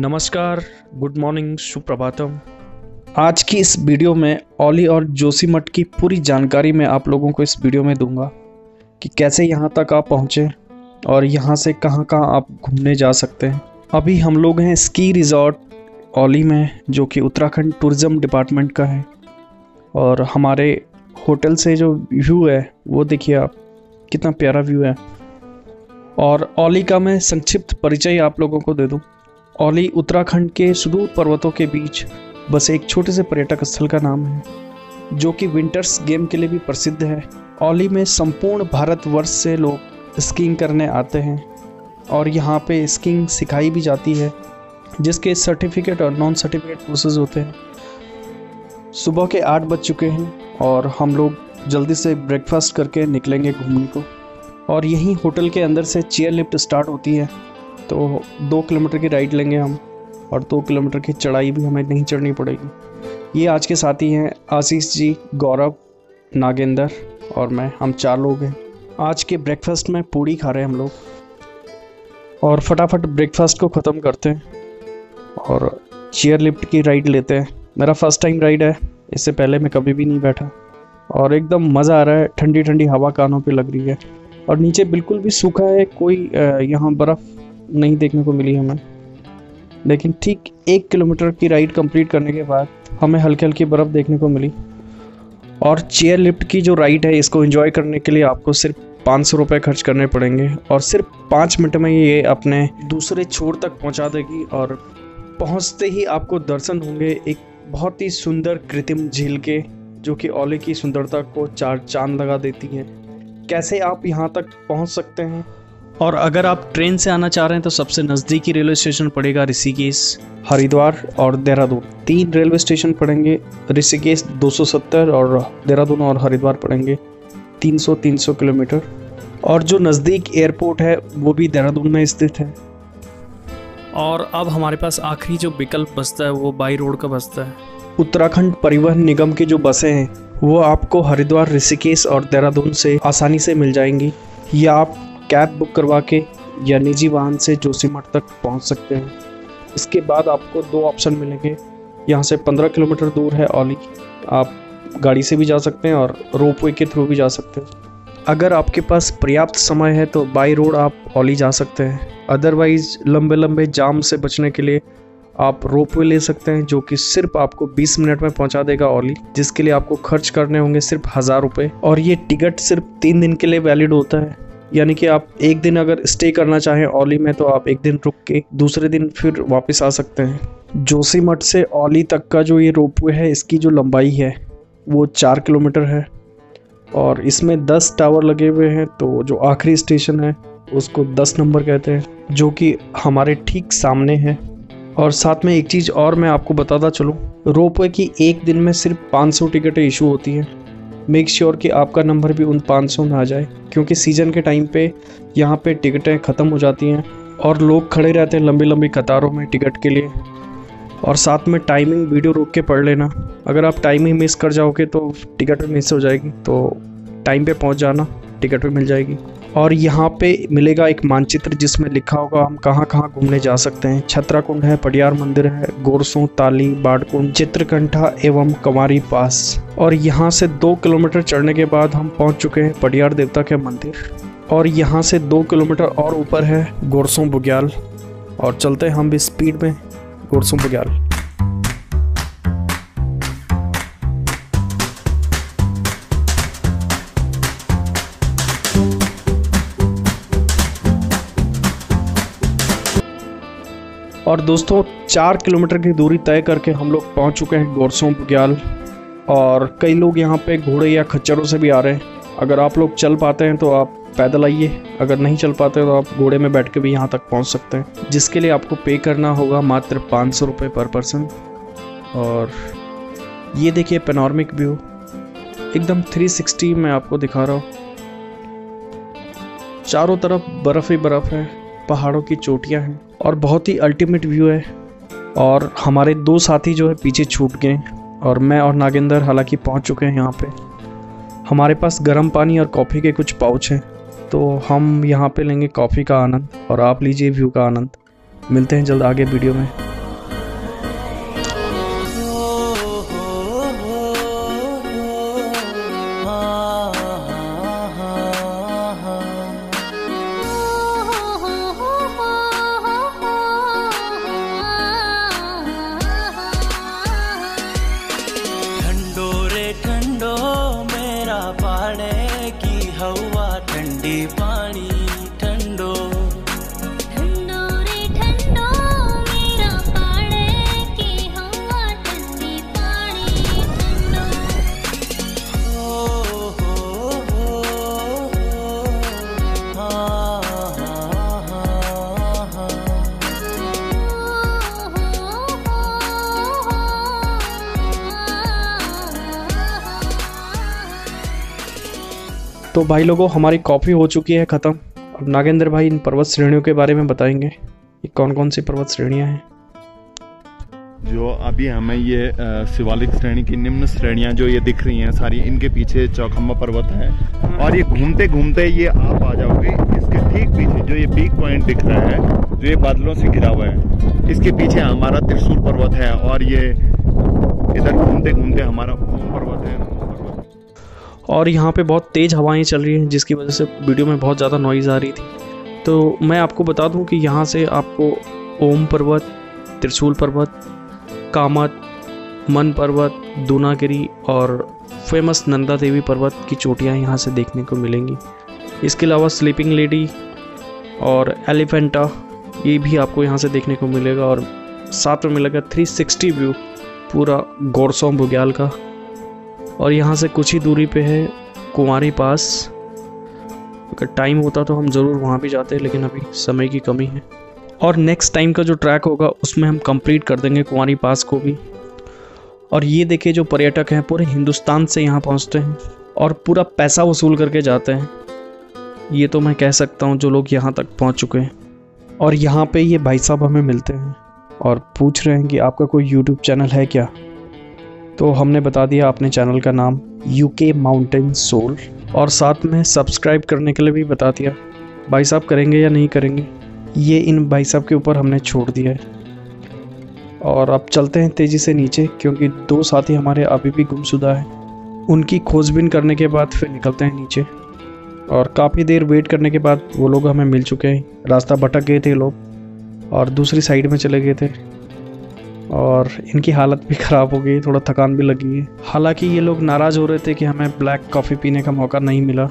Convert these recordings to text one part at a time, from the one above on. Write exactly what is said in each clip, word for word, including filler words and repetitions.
नमस्कार, good morning, Suprabhatam. आज की इस वीडियो में ओली और जोशीमठ की पूरी जानकारी मैं आप लोगों को इस वीडियो में दूंगा कि कैसे यहाँ तक आप पहुँचे और यहाँ से कहाँ कहाँ आप घूमने जा सकते हैं। अभी हम लोग हैं स्की रिजॉर्ट ओली में, जो कि उत्तराखंड टूरिज़्म डिपार्टमेंट का है, और हमारे होटल से जो व्यू है वो देखिए आप, कितना प्यारा व्यू है। और ओली का मैं संक्षिप्त परिचय आप लोगों को दे दूँ। ओली उत्तराखंड के सुदूर पर्वतों के बीच बस एक छोटे से पर्यटक स्थल का नाम है, जो कि विंटर्स गेम के लिए भी प्रसिद्ध है। ओली में संपूर्ण भारतवर्ष से लोग स्कीइंग करने आते हैं और यहाँ पे स्कीइंग सिखाई भी जाती है, जिसके सर्टिफिकेट और नॉन सर्टिफिकेट कोर्सेज होते हैं। सुबह के आठ बज चुके हैं और हम लोग जल्दी से ब्रेकफास्ट करके निकलेंगे घूमने को। और यहीं होटल के अंदर से चेयर लिफ्ट स्टार्ट होती है, तो दो किलोमीटर की राइड लेंगे हम और दो किलोमीटर की चढ़ाई भी हमें नहीं चढ़नी पड़ेगी। ये आज के साथी हैं आशीष जी, गौरव, नागेंद्र और मैं, हम चार लोग हैं। आज के ब्रेकफास्ट में पूड़ी खा रहे हैं हम लोग और फटाफट ब्रेकफास्ट को ख़त्म करते हैं और चेयर लिफ्ट की राइड लेते हैं। मेरा फर्स्ट टाइम राइड है, इससे पहले मैं कभी भी नहीं बैठा, और एकदम मज़ा आ रहा है। ठंडी ठंडी हवा कानों पर लग रही है और नीचे बिल्कुल भी सूखा है, कोई यहाँ बर्फ़ नहीं देखने को मिली हमें। लेकिन ठीक एक किलोमीटर की राइड कंप्लीट करने के बाद हमें हल्की हल्की बर्फ़ देखने को मिली। और चेयर लिफ्ट की जो राइड है, इसको एंजॉय करने के लिए आपको सिर्फ पाँच सौ रुपये खर्च करने पड़ेंगे और सिर्फ पाँच मिनट में ये अपने दूसरे छोर तक पहुंचा देगी। और पहुंचते ही आपको दर्शन होंगे एक बहुत ही सुंदर कृत्रिम झील के, जो कि ओली की सुंदरता को चार चांद लगा देती है। कैसे आप यहाँ तक पहुँच सकते हैं, और अगर आप ट्रेन से आना चाह रहे हैं तो सबसे नज़दीकी रेलवे स्टेशन पड़ेगा ऋषिकेश, हरिद्वार और देहरादून। तीन रेलवे स्टेशन पड़ेंगे, ऋषिकेश दो सौ सत्तर और देहरादून और हरिद्वार पड़ेंगे तीन सौ तीन सौ किलोमीटर। और जो नज़दीक एयरपोर्ट है वो भी देहरादून में स्थित है। और अब हमारे पास आखिरी जो विकल्प बचता है वो बाई रोड का बचता है। उत्तराखंड परिवहन निगम की जो बसें हैं वो आपको हरिद्वार, ऋषिकेश और देहरादून से आसानी से मिल जाएंगी, या आप कैब बुक करवा के या निजी वाहन से जोशीमठ तक पहुंच सकते हैं। इसके बाद आपको दो ऑप्शन मिलेंगे। यहाँ से पंद्रह किलोमीटर दूर है ओली, आप गाड़ी से भी जा सकते हैं और रोपवे के थ्रू भी जा सकते हैं। अगर आपके पास पर्याप्त समय है तो बाई रोड आप ओली जा सकते हैं, अदरवाइज़ लंबे लंबे जाम से बचने के लिए आप रोपवे ले सकते हैं, जो कि सिर्फ आपको बीस मिनट में पहुंचा देगा ओली, जिसके लिए आपको खर्च करने होंगे सिर्फ हज़ार रुपये। और ये टिकट सिर्फ तीन दिन के लिए वैलिड होता है, यानी कि आप एक दिन अगर स्टे करना चाहें ओली में तो आप एक दिन रुक के दूसरे दिन फिर वापस आ सकते हैं। जोशीमठ से ओली तक का जो ये रोपवे है, इसकी जो लंबाई है वो चार किलोमीटर है और इसमें दस टावर लगे हुए हैं। तो जो आखिरी स्टेशन है उसको दस नंबर कहते हैं, जो कि हमारे ठीक सामने है। और साथ में एक चीज़ और मैं आपको बताता चलूँ, रोपवे की एक दिन में सिर्फ पाँच सौ टिकटें इशू होती हैं। मेक श्योर कि आपका नंबर भी उन पाँच सौ में आ जाए, क्योंकि सीज़न के टाइम पे यहाँ पे टिकटें ख़त्म हो जाती हैं और लोग खड़े रहते हैं लंबी लंबी कतारों में टिकट के लिए। और साथ में टाइमिंग वीडियो रोक के पढ़ लेना, अगर आप टाइमिंग मिस कर जाओगे तो टिकट भी मिस हो जाएगी, तो टाइम पे पहुँच जाना, टिकट भी मिल जाएगी। और यहाँ पे मिलेगा एक मानचित्र जिसमें लिखा होगा हम कहाँ कहाँ घूमने जा सकते हैं। छत्रा कुंड है, पडियार मंदिर है, गोरसों, ताली, बाड़कुंड, चित्रकंठा एवं कुंवारी पास। और यहाँ से दो किलोमीटर चढ़ने के बाद हम पहुँच चुके हैं पडियार देवता के मंदिर, और यहाँ से दो किलोमीटर और ऊपर है गोरसों बुग्याल। और चलते हैं हम भी स्पीड में गोरसों बुग्याल। और दोस्तों चार किलोमीटर की दूरी तय करके हम लोग पहुंच चुके हैं गोरसों बुग्याल। और कई लोग यहां पे घोड़े या खच्चरों से भी आ रहे हैं। अगर आप लोग चल पाते हैं तो आप पैदल आइए, अगर नहीं चल पाते तो आप घोड़े में बैठ के भी यहां तक पहुंच सकते हैं, जिसके लिए आपको पे करना होगा मात्र पाँच सौ रुपये पर पर्सन। और ये देखिए पैनोरमिक व्यू, एकदम थ्री सिक्सटी मैं आपको दिखा रहा हूँ। चारों तरफ बर्फ़ ही बर्फ़ है, पहाड़ों की चोटियाँ हैं और बहुत ही अल्टीमेट व्यू है। और हमारे दो साथी जो है पीछे छूट गए, और मैं और नागेंद्र हालांकि पहुंच चुके हैं यहाँ पे। हमारे पास गर्म पानी और कॉफ़ी के कुछ पाउच हैं, तो हम यहाँ पे लेंगे कॉफ़ी का आनंद और आप लीजिए व्यू का आनंद। मिलते हैं जल्द आगे वीडियो में। तो भाई लोगों हमारी कॉफ़ी हो चुकी है ख़त्म। अब नागेंद्र भाई इन पर्वत श्रेणियों के बारे में बताएंगे कि कौन कौन सी पर्वत श्रेणियाँ हैं। जो अभी हमें ये शिवालिक श्रेणी की निम्न श्रेणियाँ जो ये दिख रही हैं सारी, इनके पीछे चौखम्बा पर्वत है और ये घूमते घूमते ये आप आ जाओगे। इसके ठीक पीछे जो ये पीक पॉइंट दिख रहा है जो ये बादलों से घिरा हुआ है, इसके पीछे हमारा त्रिशूल पर्वत है और ये इधर घूमते घूमते हमारा ओम पर्वत है। और यहाँ पे बहुत तेज़ हवाएं चल रही हैं जिसकी वजह से वीडियो में बहुत ज़्यादा नॉइज़ आ रही थी। तो मैं आपको बता दूँ कि यहाँ से आपको ओम पर्वत, त्रिशूल पर्वत, कामत, मन पर्वत, दुनागिरी और फेमस नंदा देवी पर्वत की चोटियाँ यहाँ से देखने को मिलेंगी। इसके अलावा स्लीपिंग लेडी और एलिफेंटा ये भी आपको यहाँ से देखने को मिलेगा और साथ में मिलेगा थ्री सिक्सटी व्यू पूरा गोरसों बुग्याल का। और यहाँ से कुछ ही दूरी पे है कुंवारी पास। अगर टाइम होता तो हम ज़रूर वहाँ भी जाते, लेकिन अभी समय की कमी है और नेक्स्ट टाइम का जो ट्रैक होगा उसमें हम कंप्लीट कर देंगे कुंवारी पास को भी। और ये देखिए जो पर्यटक हैं पूरे हिंदुस्तान से यहाँ पहुँचते हैं और पूरा पैसा वसूल करके जाते हैं, ये तो मैं कह सकता हूँ जो लोग यहाँ तक पहुँच चुके हैं। और यहाँ पे ये भाई साहब हमें मिलते हैं और पूछ रहे हैं कि आपका कोई यूट्यूब चैनल है क्या, तो हमने बता दिया अपने चैनल का नाम यूके माउंटेन सोल और साथ में सब्सक्राइब करने के लिए भी बता दिया। भाई साहब करेंगे या नहीं करेंगे ये इन भाई साहब के ऊपर हमने छोड़ दिया है। और अब चलते हैं तेज़ी से नीचे क्योंकि दो साथी हमारे अभी भी गुमशुदा हैं। उनकी खोजबीन करने के बाद फिर निकलते हैं नीचे और काफ़ी देर वेट करने के बाद वो लोग हमें मिल चुके हैं। रास्ता भटक गए थे लोग और दूसरी साइड में चले गए थे और इनकी हालत भी ख़राब हो गई, थोड़ा थकान भी लगी है। हालांकि ये लोग नाराज़ हो रहे थे कि हमें ब्लैक कॉफ़ी पीने का मौका नहीं मिला,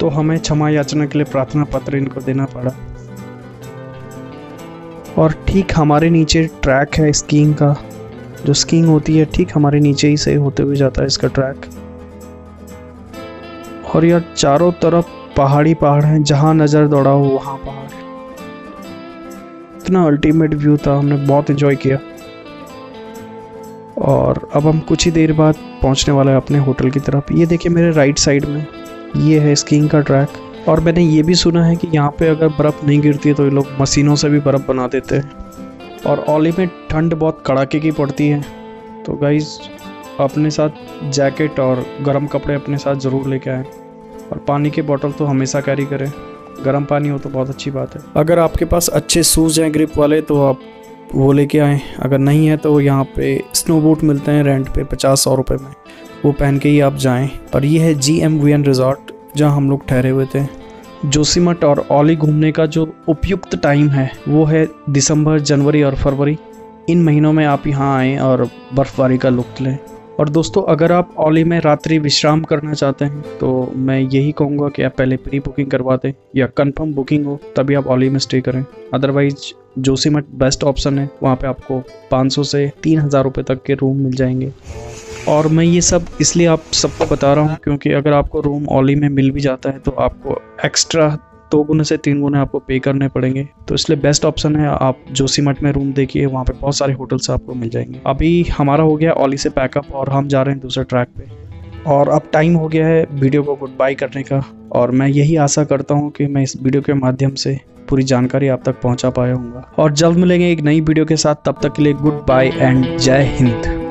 तो हमें क्षमा याचना के लिए प्रार्थना पत्र इनको देना पड़ा। और ठीक हमारे नीचे ट्रैक है स्कीइंग का, जो स्कीइंग होती है ठीक हमारे नीचे ही से होते हुए जाता है इसका ट्रैक। और यार चारों तरफ पहाड़ी पहाड़ हैं, जहाँ नज़र दौड़ा हो वहाँ पहाड़। इतना अल्टीमेट व्यू था, हमने बहुत एंजॉय किया। और अब हम कुछ ही देर बाद पहुँचने वाले हैं अपने होटल की तरफ। ये देखिए मेरे राइट साइड में ये है स्कीइंग का ट्रैक। और मैंने ये भी सुना है कि यहाँ पे अगर बर्फ़ नहीं गिरती है तो ये लोग मशीनों से भी बर्फ़ बना देते हैं। और औली में ठंड बहुत कड़ाके की पड़ती है, तो गाइज़ अपने साथ जैकेट और गर्म कपड़े अपने साथ ज़रूर लेके आएँ और पानी की बोतल तो हमेशा कैरी करें, गर्म पानी हो तो बहुत अच्छी बात है। अगर आपके पास अच्छे शूज़ हैं ग्रिप वाले तो आप वो लेके आएँ, अगर नहीं है तो यहाँ पर स्नो बूट मिलते हैं रेंट पर पचास सौ रुपये में, वो पहन के ही आप जाएँ। और ये है G M V N resort जहाँ हम लोग ठहरे हुए थे। जोशीमठ और औली घूमने का जो उपयुक्त टाइम है वो है दिसंबर, जनवरी और फरवरी। इन महीनों में आप यहाँ आएँ और बर्फ़बारी का लुत्फ़ लें। और दोस्तों अगर आप औली में रात्रि विश्राम करना चाहते हैं तो मैं यही कहूँगा कि आप पहले प्री बुकिंग करवा दें या कंफर्म बुकिंग हो तभी आप औली में स्टे करें। अदरवाइज जोशीमठ बेस्ट ऑप्शन है, वहाँ पे आपको पाँच सौ से तीन हज़ार रुपये तक के रूम मिल जाएंगे। और मैं ये सब इसलिए आप सबको बता रहा हूँ क्योंकि अगर आपको रूम औली में मिल भी जाता है तो आपको एक्स्ट्रा दो गुने से तीन गुने आपको पे करने पड़ेंगे, तो इसलिए बेस्ट ऑप्शन है आप जोशीमठ में रूम देखिए, वहाँ पे बहुत सारे होटल्स आपको मिल जाएंगे। अभी हमारा हो गया औली से पैकअप और हम जा रहे हैं दूसरे ट्रैक पे। और अब टाइम हो गया है वीडियो को गुड बाय करने का और मैं यही आशा करता हूँ कि मैं इस वीडियो के माध्यम से पूरी जानकारी आप तक पहुँचा पाया हूँगा। और जल्द मिलेंगे एक नई वीडियो के साथ, तब तक के लिए गुड बाय एंड जय हिंद।